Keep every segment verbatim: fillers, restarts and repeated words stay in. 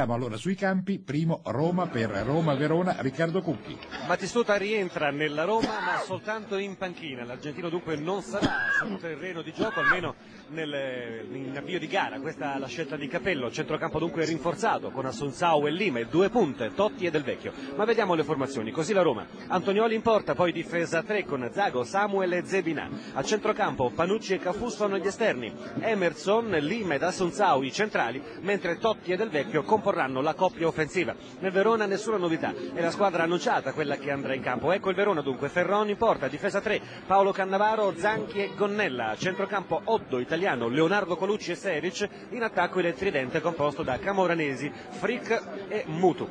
Siamo allora sui campi, primo Roma per Roma-Verona, Riccardo Cucchi. Batistuta rientra nella Roma ma soltanto in panchina, l'argentino dunque non sarà sul terreno di gioco almeno nel, in avvio di gara, questa è la scelta di Capello, centrocampo dunque rinforzato con Assunção e Lime, due punte, Totti e Del Vecchio. Ma vediamo le formazioni, così la Roma, Antonioli in porta, poi difesa tre con Zago, Samuel e Zebina, a centrocampo Panucci e Cafus sono gli esterni, Emerson, Lime ed Assunção i centrali, mentre Totti e Del Vecchio porranno la coppia offensiva. Nel Verona nessuna novità, è la squadra annunciata quella che andrà in campo. Ecco il Verona dunque, Ferron in porta, difesa tre, Paolo Cannavaro, Zanchi e Gonnella, centrocampo Oddo, italiano, Leonardo Colucci e Seric, in attacco il tridente composto da Camoranesi, Frick e Mutu.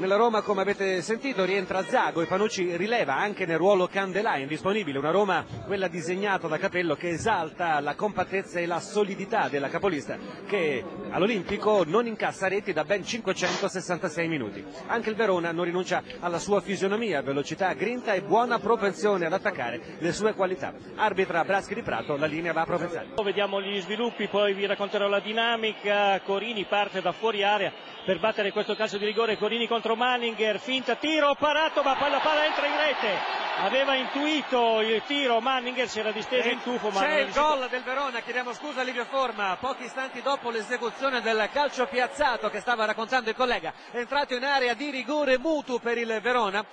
Nella Roma, come avete sentito, rientra Zago e Panucci rileva anche nel ruolo Candelà indisponibile, una Roma, quella disegnata da Capello, che esalta la compattezza e la solidità della capolista che all'Olimpico non incassa reti da ben cinquecentosessantasei minuti. Anche il Verona non rinuncia alla sua fisionomia, velocità, grinta e buona propensione ad attaccare, le sue qualità. Arbitra Braschi di Prato, la linea va a propezzare. Vediamo gli sviluppi, poi vi racconterò la dinamica. Corini parte da fuori area per battere questo calcio di rigore, Corini contro Manninger, finta, tiro, parato, ma palla palla entra in rete. Aveva intuito il tiro, Manninger si era disteso in tufo. C'è il gol del Verona, chiediamo scusa a Livio Forma, pochi istanti dopo l'esecuzione del calcio piazzato che stava raccontando il collega. È entrato in area di rigore Mutu per il Verona.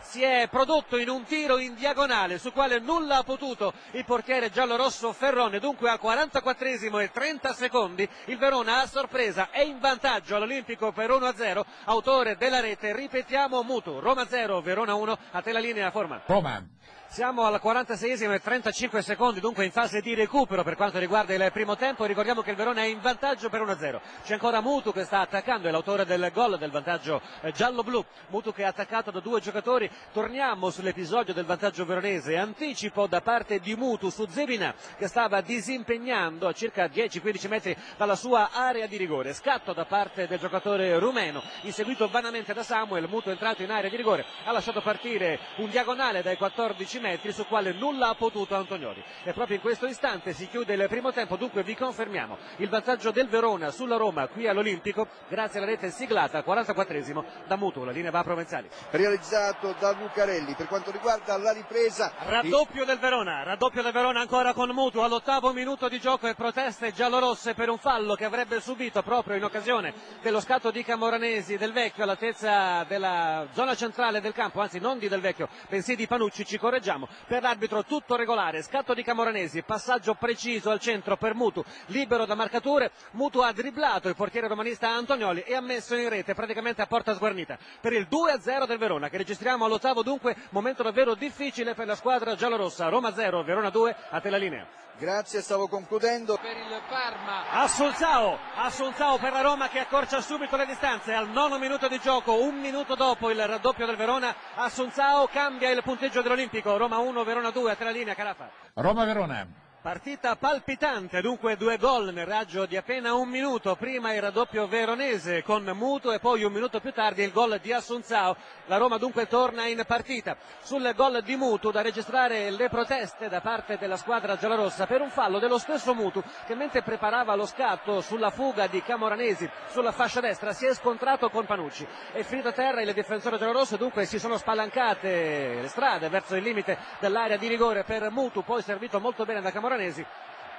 Si è prodotto in un tiro in diagonale sul quale nulla ha potuto il portiere giallorosso Ferron, dunque al quarantaquattresimo e trenta secondi il Verona a sorpresa è in vantaggio all'Olimpico per uno a zero, autore della rete, ripetiamo, Mutu. Roma zero, Verona uno, a te la linea Forma. Roma. Siamo al quarantaseiesimo e trentacinque secondi, dunque in fase di recupero per quanto riguarda il primo tempo. Ricordiamo che il Verona è in vantaggio per uno a zero. C'è ancora Mutu che sta attaccando, è l'autore del gol del vantaggio giallo-blu. Mutu che è attaccato da due giocatori. Torniamo sull'episodio del vantaggio veronese. Anticipo da parte di Mutu su Zebina che stava disimpegnando a circa dieci quindici metri dalla sua area di rigore. Scatto da parte del giocatore rumeno, inseguito vanamente da Samuel. Mutu è entrato in area di rigore, ha lasciato partire un diagonale dai quattordici metri. metri su quale nulla ha potuto Antonioli, e proprio in questo istante si chiude il primo tempo, dunque vi confermiamo il vantaggio del Verona sulla Roma qui all'Olimpico grazie alla rete siglata al quarantaquattresimo da Mutu, la linea va a Provenzali, realizzato da Lucarelli. Per quanto riguarda la ripresa, raddoppio del Verona, raddoppio del Verona ancora con Mutu all'ottavo minuto di gioco e proteste giallorosse per un fallo che avrebbe subito proprio in occasione dello scatto di Camoranesi Del Vecchio all'altezza della zona centrale del campo, anzi non di Del Vecchio bensì di Panucci, ci correggiamo. Per l'arbitro tutto regolare, scatto di Camoranesi, passaggio preciso al centro per Mutu, libero da marcature, Mutu ha dribblato il portiere romanista Antonioli e ha messo in rete praticamente a porta sguarnita per il due a zero del Verona che registriamo all'ottavo, dunque momento davvero difficile per la squadra giallorossa. Roma zero, Verona due, a te la linea. Grazie, stavo concludendo. Per il Parma Assunção, Assunção per la Roma che accorcia subito le distanze al nono minuto di gioco, un minuto dopo il raddoppio del Verona. Assunção cambia il punteggio dell'Olimpico, Roma uno, Verona due, a tre la linea Carafa. Roma-Verona. Partita palpitante, dunque due gol nel raggio di appena un minuto, prima il raddoppio veronese con Mutu e poi un minuto più tardi il gol di Assunção. La Roma dunque torna in partita. Sul gol di Mutu da registrare le proteste da parte della squadra giallorossa per un fallo dello stesso Mutu che mentre preparava lo scatto sulla fuga di Camoranesi sulla fascia destra si è scontrato con Panucci, è finito a terra il difensore giallorosso, dunque si sono spalancate le strade verso il limite dell'area di rigore per Mutu, poi servito molto bene da Camoranesi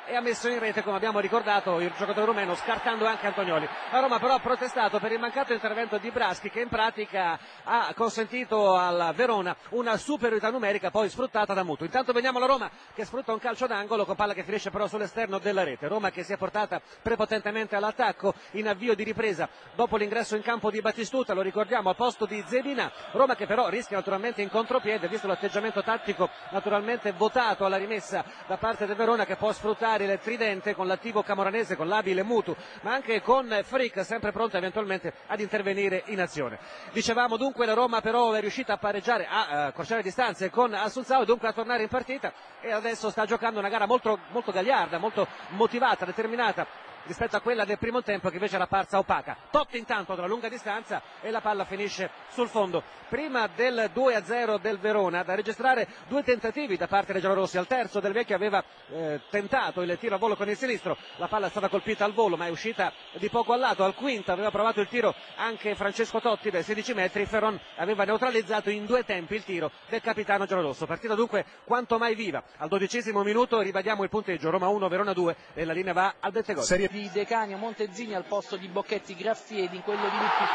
e ha messo in rete, come abbiamo ricordato, il giocatore rumeno, scartando anche Antonioli. La Roma però ha protestato per il mancato intervento di Braschi che in pratica ha consentito al Verona una superiorità numerica poi sfruttata da Mutu. Intanto vediamo la Roma che sfrutta un calcio d'angolo con palla che finisce però sull'esterno della rete. Roma che si è portata prepotentemente all'attacco in avvio di ripresa dopo l'ingresso in campo di Batistuta, lo ricordiamo, al posto di Zebina. Roma che però rischia naturalmente in contropiede visto l'atteggiamento tattico naturalmente votato alla rimessa da parte del Verona che può sfruttare il tridente con l'attivo Camoranesi, con l'abile Mutu ma anche con Frick sempre pronto eventualmente ad intervenire in azione. Dicevamo dunque la Roma però è riuscita a pareggiare, a accorciare distanze con Assunção e dunque a tornare in partita e adesso sta giocando una gara molto, molto gagliarda, molto motivata, determinata rispetto a quella del primo tempo, che invece era parsa opaca. Totti intanto dalla lunga distanza e la palla finisce sul fondo. Prima del due a zero del Verona, da registrare due tentativi da parte dei giallorossi. Al terzo Del Vecchio aveva eh, tentato il tiro a volo con il sinistro, la palla è stata colpita al volo ma è uscita di poco al lato. Al quinto aveva provato il tiro anche Francesco Totti dai sedici metri, Ferron aveva neutralizzato in due tempi il tiro del capitano giallorosso. Partita dunque quanto mai viva. Al dodicesimo minuto ribadiamo il punteggio, Roma uno Verona due, e la linea va al Bettegol. Serie di Decanio, Montezini al posto di Bocchetti, Graffiedi in quello di Lucchi.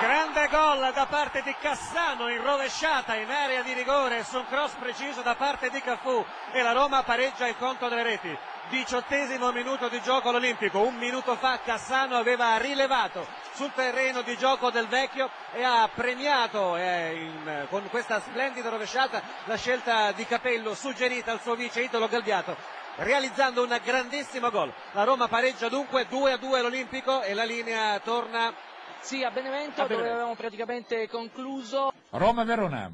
Grande gol da parte di Cassano in rovesciata in area di rigore su un cross preciso da parte di Cafus, e la Roma pareggia il conto delle reti. Diciottesimo minuto di gioco all'Olimpico. Un minuto fa Cassano aveva rilevato sul terreno di gioco Del Vecchio e ha premiato eh, in, con questa splendida rovesciata la scelta di Capello, suggerita al suo vice Italo Galbiato, realizzando un grandissimo gol. La Roma pareggia dunque due a due all'Olimpico e la linea torna sì, a Benevento, a Benevento dove avevamo praticamente concluso. Roma-Verona.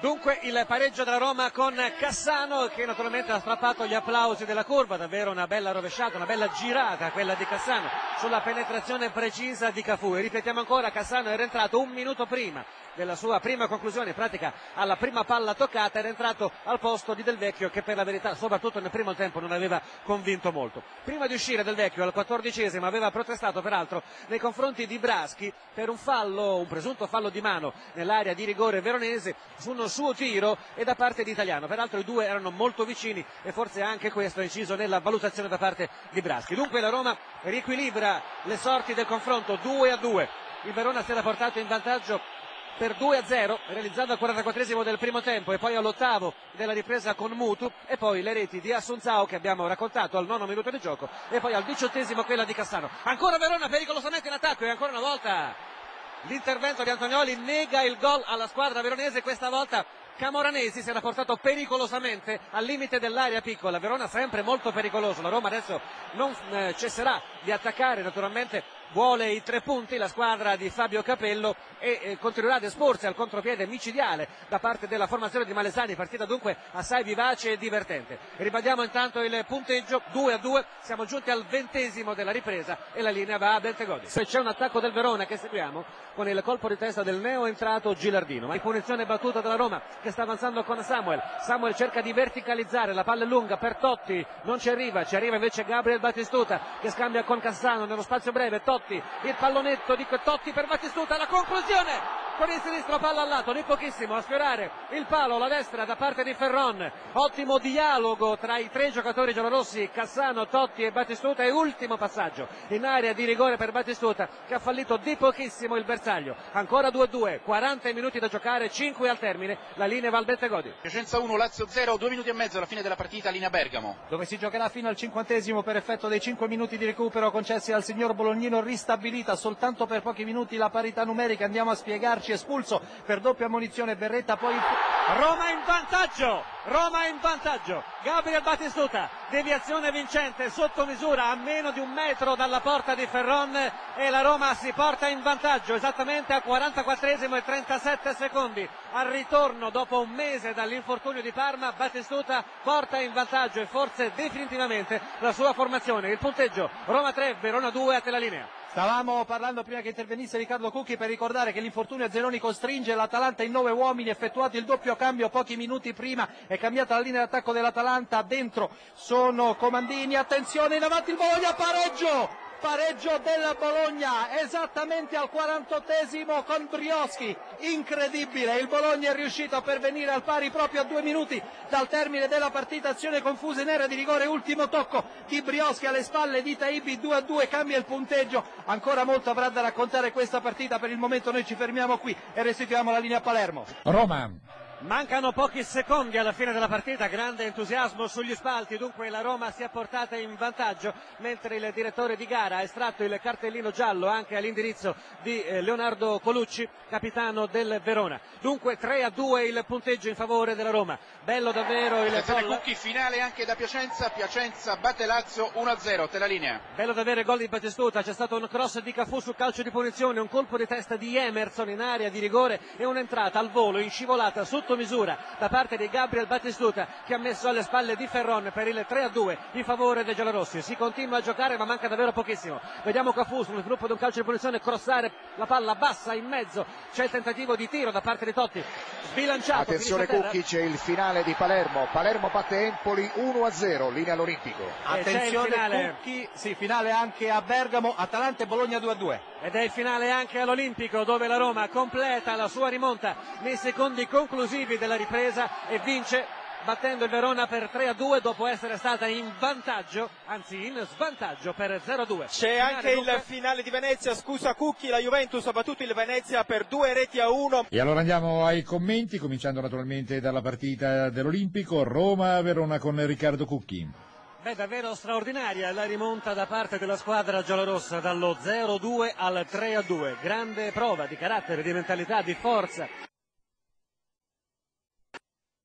Dunque il pareggio della Roma con Cassano, che naturalmente ha strappato gli applausi della curva. Davvero una bella rovesciata, una bella girata quella di Cassano sulla penetrazione precisa di Cafù. E ripetiamo ancora, Cassano era entrato un minuto prima della sua prima conclusione, in pratica alla prima palla toccata era entrato al posto di Del Vecchio, che per la verità soprattutto nel primo tempo non aveva convinto molto. Prima di uscire Del Vecchio al quattordicesimo aveva protestato peraltro nei confronti di Braschi per un fallo, un presunto fallo di mano nell'area di rigore veronese su uno suo tiro e da parte di Italiano. Peraltro i due erano molto vicini e forse anche questo è inciso nella valutazione da parte di Braschi. Dunque la Roma riequilibra le sorti del confronto, due a due. Il Verona si era portato in vantaggio per due a zero, realizzando al quarantaquattresimo del primo tempo e poi all'ottavo della ripresa con Mutu, e poi le reti di Assunção che abbiamo raccontato al nono minuto di gioco, e poi al diciottesimo quella di Cassano. Ancora Verona pericolosamente in attacco e ancora una volta l'intervento di Antonioli nega il gol alla squadra veronese. Questa volta Camoranesi si era portato pericolosamente al limite dell'area piccola. Verona sempre molto pericoloso, la Roma adesso non eh, cesserà di attaccare, naturalmente vuole i tre punti la squadra di Fabio Capello e eh, continuerà ad esporsi al contropiede micidiale da parte della formazione di Malesani. Partita dunque assai vivace e divertente. Ribadiamo intanto il punteggio, due a due, siamo giunti al ventesimo della ripresa e la linea va a Beltegodi. Se c'è un attacco del Verona che seguiamo con il colpo di testa del neo entrato Gilardino, ma in punizione battuta dalla Roma che sta avanzando con Samuel. Samuel cerca di verticalizzare, la palla è lunga per Totti, non ci arriva, ci arriva invece Gabriel Batistuta che scambia con Cassano nello spazio breve. Totti, il pallonetto di Totti per Batistuta, la conclusione con il sinistro, palla al lato, di pochissimo a sfiorare il palo, la destra da parte di Ferron. Ottimo dialogo tra i tre giocatori giallorossi, Cassano, Totti e Batistuta, e ultimo passaggio in area di rigore per Batistuta che ha fallito di pochissimo il bersaglio. Ancora due a due, quaranta minuti da giocare, cinque al termine, la linea va al Bettegodi. Piacenza uno, Lazio zero, due minuti e mezzo alla fine della partita, linea Bergamo, dove si giocherà fino al cinquantesimo per effetto dei cinque minuti di recupero concessi al signor Bolognino, ristabilita soltanto per pochi minuti la parità numerica. Andiamo a spiegarci. Espulso per doppia ammonizione Berretta, poi Roma in vantaggio, Roma in vantaggio. Gabriel Batistuta, deviazione vincente sotto misura a meno di un metro dalla porta di Ferron, e la Roma si porta in vantaggio esattamente a quarantaquattresimo e trentasette secondi. Al ritorno, dopo un mese dall'infortunio di Parma, Batistuta porta in vantaggio e forse definitivamente la sua formazione. Il punteggio Roma tre Verona due, a te la linea. Stavamo parlando prima che intervenisse Riccardo Cucchi per ricordare che l'infortunio a Zeroni costringe l'Atalanta in nove uomini, effettuato il doppio cambio pochi minuti prima, è cambiata la linea d'attacco dell'Atalanta, dentro sono Comandini, attenzione in avanti il Bologna, pareggio! Pareggio della Bologna esattamente al quarantottesimo con Brioschi, incredibile, il Bologna è riuscito a pervenire al pari proprio a due minuti dal termine della partita. Azione confusa in area di rigore, ultimo tocco di Brioschi alle spalle di Taibi, due a due, cambia il punteggio. Ancora molto avrà da raccontare questa partita, per il momento noi ci fermiamo qui e restituiamo la linea a Palermo. Roma. Mancano pochi secondi alla fine della partita, grande entusiasmo sugli spalti, dunque la Roma si è portata in vantaggio, mentre il direttore di gara ha estratto il cartellino giallo anche all'indirizzo di Leonardo Colucci, capitano del Verona. Dunque tre a due il punteggio in favore della Roma. Bello davvero il gol. Cucchi, finale anche da Piacenza, Piacenza batte Lazio uno a zero, te la linea. Bello davvero il gol di Batistuta, c'è stato un cross di Cafù sul calcio di punizione, un colpo di testa di Emerson in area di rigore e un'entrata al volo in scivolata sotto sottomisura da parte di Gabriel Batistuta, che ha messo alle spalle di Ferron per il tre a due in favore dei giallorossi. Si continua a giocare ma manca davvero pochissimo. Vediamo Cafus sul gruppo di un calcio di punizione crossare la palla bassa in mezzo, c'è il tentativo di tiro da parte di Totti, sbilanciato. Attenzione Cucchi, c'è il finale di Palermo, Palermo batte Empoli uno a zero, linea all'Olimpico. Attenzione Cucchi, sì, finale anche a Bergamo, Atalanta e Bologna due a due. Ed è il finale anche all'Olimpico, dove la Roma completa la sua rimonta nei secondi conclusivi della ripresa e vince battendo il Verona per tre a due dopo essere stata in vantaggio, anzi in svantaggio per zero a due. C'è anche dunque il finale di Venezia, scusa Cucchi, la Juventus ha battuto il Venezia per due reti a uno. E allora andiamo ai commenti, cominciando naturalmente dalla partita dell'Olimpico, Roma-Verona con Riccardo Cucchi. È davvero straordinaria la rimonta da parte della squadra giallorossa, dallo zero a due al tre a due, grande prova di carattere, di mentalità, di forza.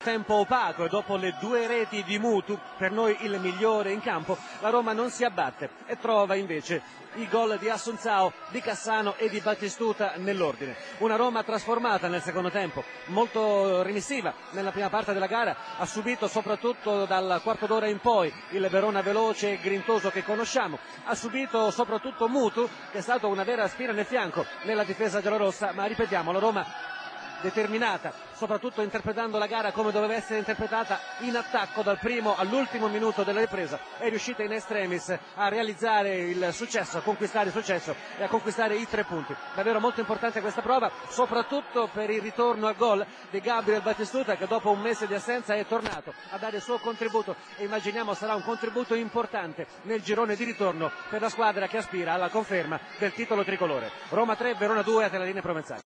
Tempo opaco e dopo le due reti di Mutu, per noi il migliore in campo, la Roma non si abbatte e trova invece i gol di Assunção, di Cassano e di Batistuta nell'ordine. Una Roma trasformata nel secondo tempo, molto remissiva nella prima parte della gara, ha subito soprattutto dal quarto d'ora in poi il Verona veloce e grintoso che conosciamo, ha subito soprattutto Mutu che è stato una vera spina nel fianco nella difesa giallorossa, ma ripetiamo, la Roma determinata, soprattutto interpretando la gara come doveva essere interpretata, in attacco dal primo all'ultimo minuto della ripresa, è riuscita in estremis a realizzare il successo, a conquistare il successo e a conquistare i tre punti. Davvero molto importante questa prova, soprattutto per il ritorno al gol di Gabriel Batistuta, che dopo un mese di assenza è tornato a dare il suo contributo e immaginiamo sarà un contributo importante nel girone di ritorno per la squadra che aspira alla conferma del titolo tricolore. Roma tre, Verona due, a Telalina e Provenzale.